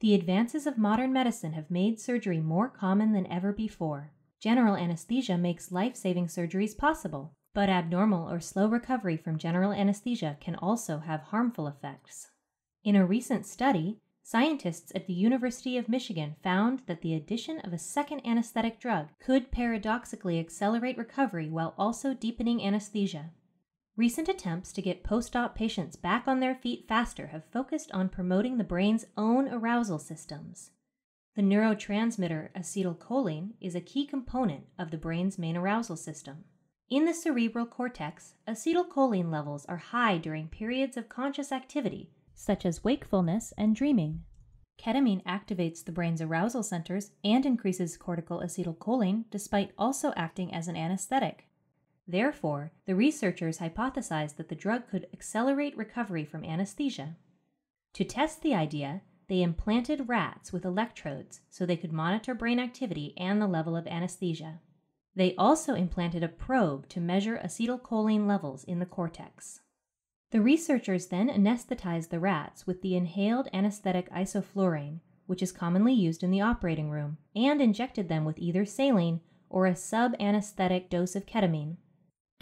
The advances of modern medicine have made surgery more common than ever before. General anesthesia makes life-saving surgeries possible, but abnormal or slow recovery from general anesthesia can also have harmful effects. In a recent study, scientists at the University of Michigan found that the addition of a second anesthetic drug could paradoxically accelerate recovery while also deepening anesthesia. Recent attempts to get post-op patients back on their feet faster have focused on promoting the brain's own arousal systems. The neurotransmitter acetylcholine is a key component of the brain's main arousal system. In the cerebral cortex, acetylcholine levels are high during periods of conscious activity, such as wakefulness and dreaming. Ketamine activates the brain's arousal centers and increases cortical acetylcholine despite also acting as an anesthetic. Therefore, the researchers hypothesized that the drug could accelerate recovery from anesthesia. To test the idea, they implanted rats with electrodes so they could monitor brain activity and the level of anesthesia. They also implanted a probe to measure acetylcholine levels in the cortex. The researchers then anesthetized the rats with the inhaled anesthetic isoflurane, which is commonly used in the operating room, and injected them with either saline or a sub-anesthetic dose of ketamine.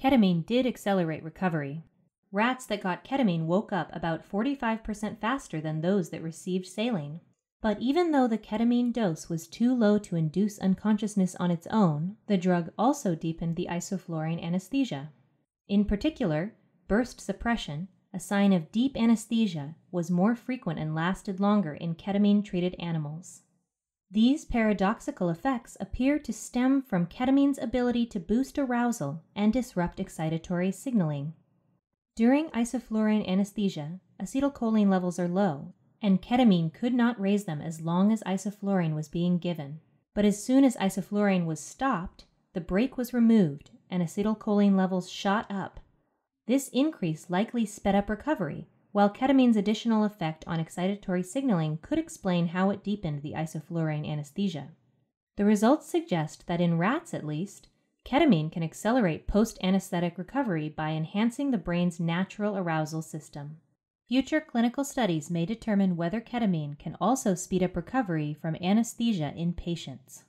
Ketamine did accelerate recovery. Rats that got ketamine woke up about 45% faster than those that received saline. But even though the ketamine dose was too low to induce unconsciousness on its own, the drug also deepened the isoflurane anesthesia. In particular, burst suppression, a sign of deep anesthesia, was more frequent and lasted longer in ketamine-treated animals. These paradoxical effects appear to stem from ketamine's ability to boost arousal and disrupt excitatory signaling. During isoflurane anesthesia, acetylcholine levels are low, and ketamine could not raise them as long as isoflurane was being given. But as soon as isoflurane was stopped, the brake was removed and acetylcholine levels shot up. This increase likely sped up recovery, while ketamine's additional effect on excitatory signaling could explain how it deepened the isoflurane anesthesia. The results suggest that in rats at least, ketamine can accelerate post-anesthetic recovery by enhancing the brain's natural arousal system. Future clinical studies may determine whether ketamine can also speed up recovery from anesthesia in patients.